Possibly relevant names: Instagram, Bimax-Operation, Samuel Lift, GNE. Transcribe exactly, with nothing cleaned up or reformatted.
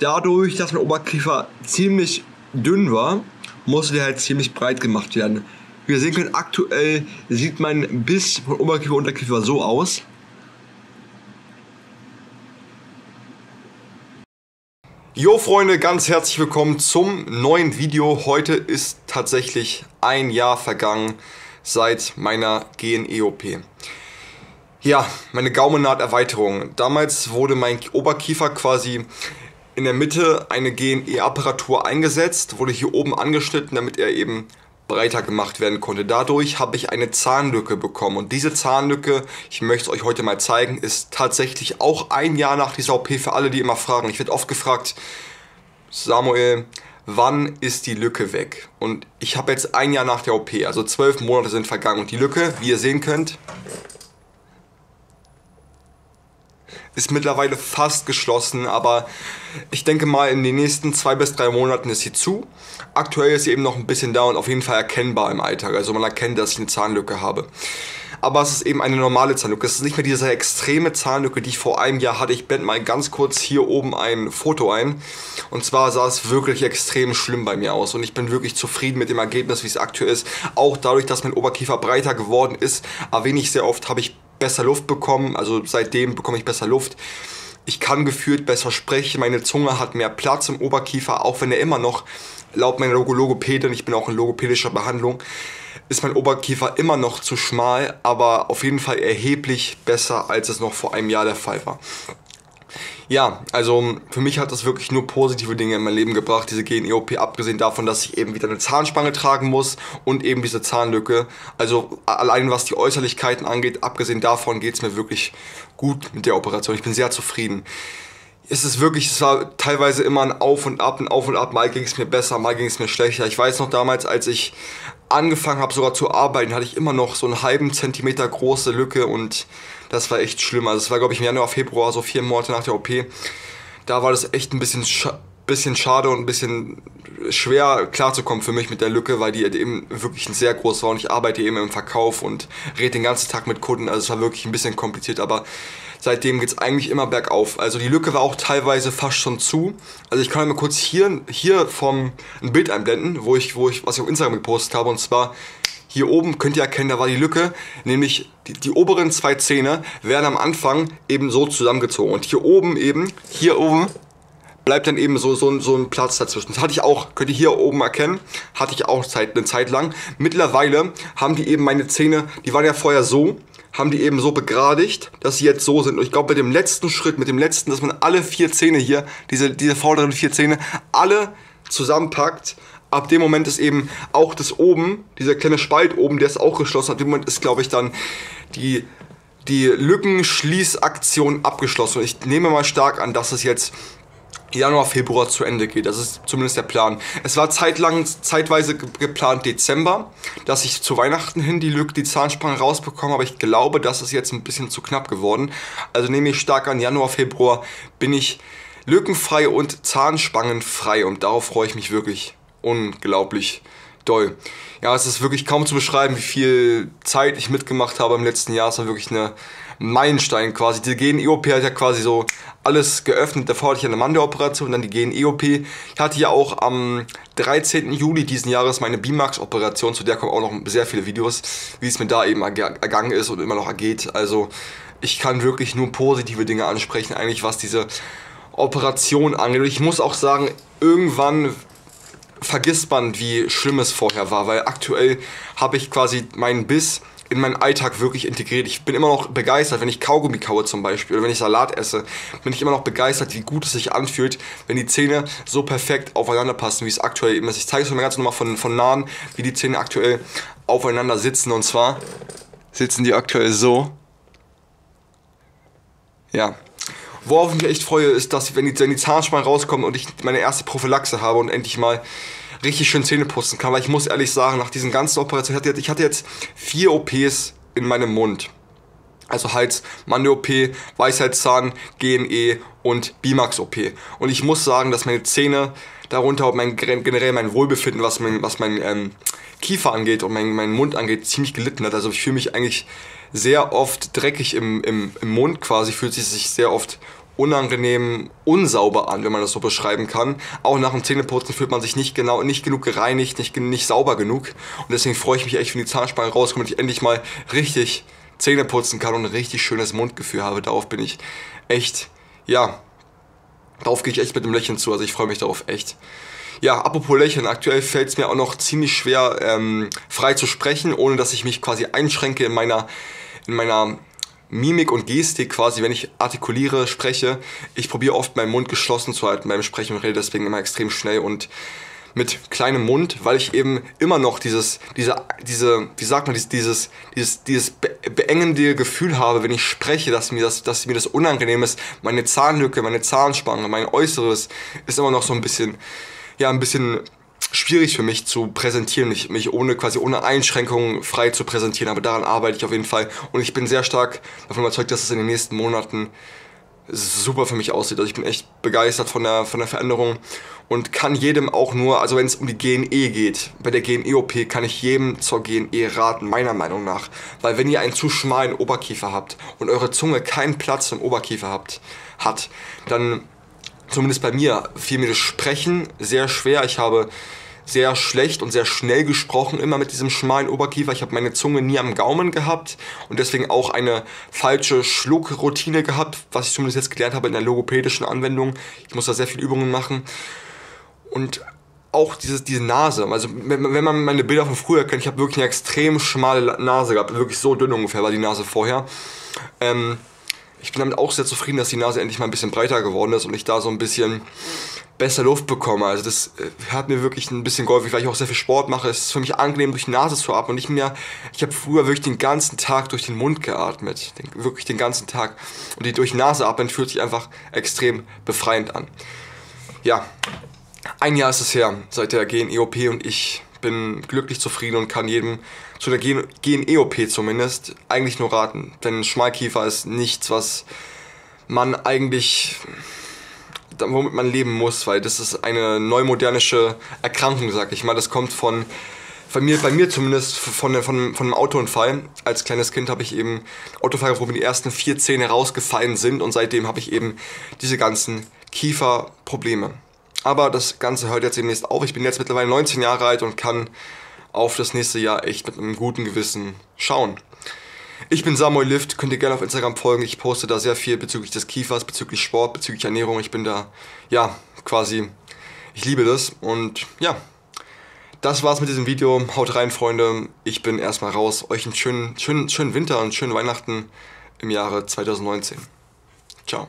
Dadurch, dass mein Oberkiefer ziemlich dünn war, musste der halt ziemlich breit gemacht werden. Wie ihr sehen könnt, aktuell sieht mein Biss von Oberkiefer und Unterkiefer so aus. Jo Freunde, ganz herzlich willkommen zum neuen Video. Heute ist tatsächlich ein Jahr vergangen seit meiner G N E O P. Ja, meine Gaumennaht-Erweiterung. Damals wurde mein Oberkiefer quasi in der Mitte eine G N E-Apparatur eingesetzt, wurde hier oben angeschnitten, damit er eben breiter gemacht werden konnte. Dadurch habe ich eine Zahnlücke bekommen und diese Zahnlücke, ich möchte es euch heute mal zeigen, ist tatsächlich auch ein Jahr nach dieser O P für alle, die immer fragen. Ich werde oft gefragt, Samuel, wann ist die Lücke weg? Und ich habe jetzt ein Jahr nach der O P, also zwölf Monate sind vergangen und die Lücke, wie ihr sehen könnt, ist mittlerweile fast geschlossen, aber ich denke mal, in den nächsten zwei bis drei Monaten ist sie zu. Aktuell ist sie eben noch ein bisschen da und auf jeden Fall erkennbar im Alltag. Also man erkennt, dass ich eine Zahnlücke habe. Aber es ist eben eine normale Zahnlücke. Es ist nicht mehr diese extreme Zahnlücke, die ich vor einem Jahr hatte. Ich blende mal ganz kurz hier oben ein Foto ein. Und zwar sah es wirklich extrem schlimm bei mir aus. Und ich bin wirklich zufrieden mit dem Ergebnis, wie es aktuell ist. Auch dadurch, dass mein Oberkiefer breiter geworden ist, erwähne ich sehr oft, habe ich besser Luft bekommen, also seitdem bekomme ich besser Luft. Ich kann gefühlt besser sprechen, meine Zunge hat mehr Platz im Oberkiefer, auch wenn er immer noch, laut meiner Logopädin, ich bin auch in logopädischer Behandlung, ist mein Oberkiefer immer noch zu schmal, aber auf jeden Fall erheblich besser, als es noch vor einem Jahr der Fall war. Ja, also für mich hat das wirklich nur positive Dinge in mein Leben gebracht, diese G N E O P, abgesehen davon, dass ich eben wieder eine Zahnspange tragen muss und eben diese Zahnlücke. Also allein was die Äußerlichkeiten angeht, abgesehen davon geht es mir wirklich gut mit der Operation. Ich bin sehr zufrieden. Es ist wirklich, es war teilweise immer ein Auf und Ab, ein Auf und Ab. Mal ging es mir besser, mal ging es mir schlechter. Ich weiß noch damals, als ich angefangen habe sogar zu arbeiten, hatte ich immer noch so einen halben Zentimeter große Lücke und das war echt schlimm. Also es war, glaube ich, im Januar, Februar, so vier Monate nach der O P. Da war das echt ein bisschen, scha bisschen schade und ein bisschen schwer klarzukommen für mich mit der Lücke, weil die eben wirklich sehr groß war und ich arbeite eben im Verkauf und rede den ganzen Tag mit Kunden. Also es war wirklich ein bisschen kompliziert, aber seitdem geht es eigentlich immer bergauf. Also die Lücke war auch teilweise fast schon zu. Also ich kann mal kurz hier, hier vom ein Bild einblenden, wo ich, wo ich, was ich auf Instagram gepostet habe, und zwar hier oben könnt ihr erkennen, da war die Lücke, nämlich die, die oberen zwei Zähne werden am Anfang eben so zusammengezogen. Und hier oben eben, hier oben bleibt dann eben so, so, so ein Platz dazwischen. Das hatte ich auch, könnt ihr hier oben erkennen, hatte ich auch Zeit, eine Zeit lang. Mittlerweile haben die eben meine Zähne, die waren ja vorher so, haben die eben so begradigt, dass sie jetzt so sind. Und ich glaube, mit dem letzten Schritt, mit dem letzten, dass man alle vier Zähne hier, diese, diese vorderen vier Zähne, alle zusammenpackt. Ab dem Moment ist eben auch das oben, dieser kleine Spalt oben, der ist auch geschlossen. Ab dem Moment ist, glaube ich, dann die, die Lückenschließaktion abgeschlossen. Und ich nehme mal stark an, dass es jetzt Januar, Februar zu Ende geht. Das ist zumindest der Plan. Es war zeitlang, zeitweise geplant Dezember, dass ich zu Weihnachten hin die Lücke, die Zahnspange rausbekomme. Aber ich glaube, das ist jetzt ein bisschen zu knapp geworden. Also nehme ich stark an, Januar, Februar bin ich lückenfrei und zahnspangenfrei. Und darauf freue ich mich wirklich unglaublich doll. Ja, es ist wirklich kaum zu beschreiben, wie viel Zeit ich mitgemacht habe im letzten Jahr. Es war wirklich eine Meilenstein quasi. Die G N E O P hat ja quasi so alles geöffnet. Davor hatte ich eine Mandeloperation, dann die G N E O P. Ich hatte ja auch am dreizehnten Juli diesen Jahres meine Bimax-Operation, zu der kommen auch noch sehr viele Videos, wie es mir da eben ergangen ist und immer noch ergeht. Also ich kann wirklich nur positive Dinge ansprechen, eigentlich was diese Operation angeht. Und ich muss auch sagen, irgendwann vergisst man, wie schlimm es vorher war, weil aktuell habe ich quasi meinen Biss in meinen Alltag wirklich integriert. Ich bin immer noch begeistert, wenn ich Kaugummi kaue zum Beispiel oder wenn ich Salat esse, bin ich immer noch begeistert, wie gut es sich anfühlt, wenn die Zähne so perfekt aufeinander passen, wie es aktuell eben ist. Ich zeige es euch mal ganz normal von, von nahen, wie die Zähne aktuell aufeinander sitzen, und zwar sitzen die aktuell so. Ja. Worauf ich mich echt freue, ist, dass wenn die, wenn die Zahnspangen rauskommen und ich meine erste Prophylaxe habe und endlich mal richtig schön Zähne putzen kann. Weil ich muss ehrlich sagen, nach diesen ganzen Operationen, ich hatte jetzt vier O Ps in meinem Mund. Also Hals, Mandel-O P, Weisheitszahn, G N E und Bimax-O P. Und ich muss sagen, dass meine Zähne, darunter und mein, generell mein Wohlbefinden, was mein, was mein ähm, Kiefer angeht und mein, mein Mund angeht, ziemlich gelitten hat. Also ich fühle mich eigentlich sehr oft dreckig im, im, im Mund quasi, fühlt sich sehr oft unangenehm unsauber an, wenn man das so beschreiben kann. Auch nach dem Zähneputzen fühlt man sich nicht genau, nicht genug gereinigt, nicht, nicht sauber genug. Und deswegen freue ich mich echt, wenn die Zahnspange rauskommt und ich endlich mal richtig Zähne putzen kann und ein richtig schönes Mundgefühl habe. Darauf bin ich echt, ja, darauf gehe ich echt mit dem Lächeln zu. Also ich freue mich darauf echt. Ja, apropos Lächeln, aktuell fällt es mir auch noch ziemlich schwer, ähm, frei zu sprechen, ohne dass ich mich quasi einschränke in meiner, in meiner Mimik und Gestik quasi, wenn ich artikuliere, spreche. Ich probiere oft, meinen Mund geschlossen zu halten beim Sprechen und rede deswegen immer extrem schnell und mit kleinem Mund, weil ich eben immer noch dieses, diese, diese, wie sagt man, dieses, dieses, dieses, dieses be beengende Gefühl habe, wenn ich spreche, dass mir das, dass mir das unangenehm ist. Meine Zahnlücke, meine Zahnspange, mein Äußeres ist immer noch so ein bisschen, ja, ein bisschen schwierig für mich zu präsentieren, mich, mich ohne, quasi ohne Einschränkungen frei zu präsentieren, aber daran arbeite ich auf jeden Fall und ich bin sehr stark davon überzeugt, dass es in den nächsten Monaten super für mich aussieht. Also ich bin echt begeistert von der, von der Veränderung und kann jedem auch nur, also wenn es um die G N E geht, bei der G N E O P kann ich jedem zur G N E raten, meiner Meinung nach. Weil wenn ihr einen zu schmalen Oberkiefer habt und eure Zunge keinen Platz im Oberkiefer habt, hat, dann, zumindest bei mir, fiel mir das Sprechen sehr schwer. Ich habe sehr schlecht und sehr schnell gesprochen, immer mit diesem schmalen Oberkiefer. Ich habe meine Zunge nie am Gaumen gehabt und deswegen auch eine falsche Schluckroutine gehabt, was ich zumindest jetzt gelernt habe in der logopädischen Anwendung. Ich muss da sehr viele Übungen machen. Und auch dieses, diese Nase, also wenn man meine Bilder von früher kennt, ich habe wirklich eine extrem schmale Nase gehabt, wirklich so dünn ungefähr war die Nase vorher. Ähm, ich bin damit auch sehr zufrieden, dass die Nase endlich mal ein bisschen breiter geworden ist und ich da so ein bisschen besser Luft bekomme. Also das hat mir wirklich ein bisschen geholfen, weil ich auch sehr viel Sport mache. Es ist für mich angenehm, durch die Nase zu atmen. Und ich mir, ich habe früher wirklich den ganzen Tag durch den Mund geatmet. Den, wirklich den ganzen Tag. Und die durch die Nase atmen fühlt sich einfach extrem befreiend an. Ja, ein Jahr ist es her seit der G N E O P und ich bin glücklich zufrieden und kann jedem zu der G N E O P zumindest eigentlich nur raten. Denn Schmalkiefer ist nichts, was man eigentlich, womit man leben muss, weil das ist eine neumodernische Erkrankung, sag ich mal. Das kommt von, bei mir, bei mir zumindest, von, von, von einem Autounfall. Als kleines Kind habe ich eben Autounfall, wo mir die ersten vier Zähne rausgefallen sind und seitdem habe ich eben diese ganzen Kieferprobleme. Aber das Ganze hört jetzt demnächst auf. Ich bin jetzt mittlerweile neunzehn Jahre alt und kann auf das nächste Jahr echt mit einem guten Gewissen schauen. Ich bin Samuel Lift, könnt ihr gerne auf Instagram folgen. Ich poste da sehr viel bezüglich des Kiefers, bezüglich Sport, bezüglich Ernährung. Ich bin da, ja, quasi, ich liebe das. Und ja, das war's mit diesem Video. Haut rein, Freunde. Ich bin erstmal raus. Euch einen schönen, schönen, schönen Winter und schönen Weihnachten im Jahre zweitausendneunzehn. Ciao.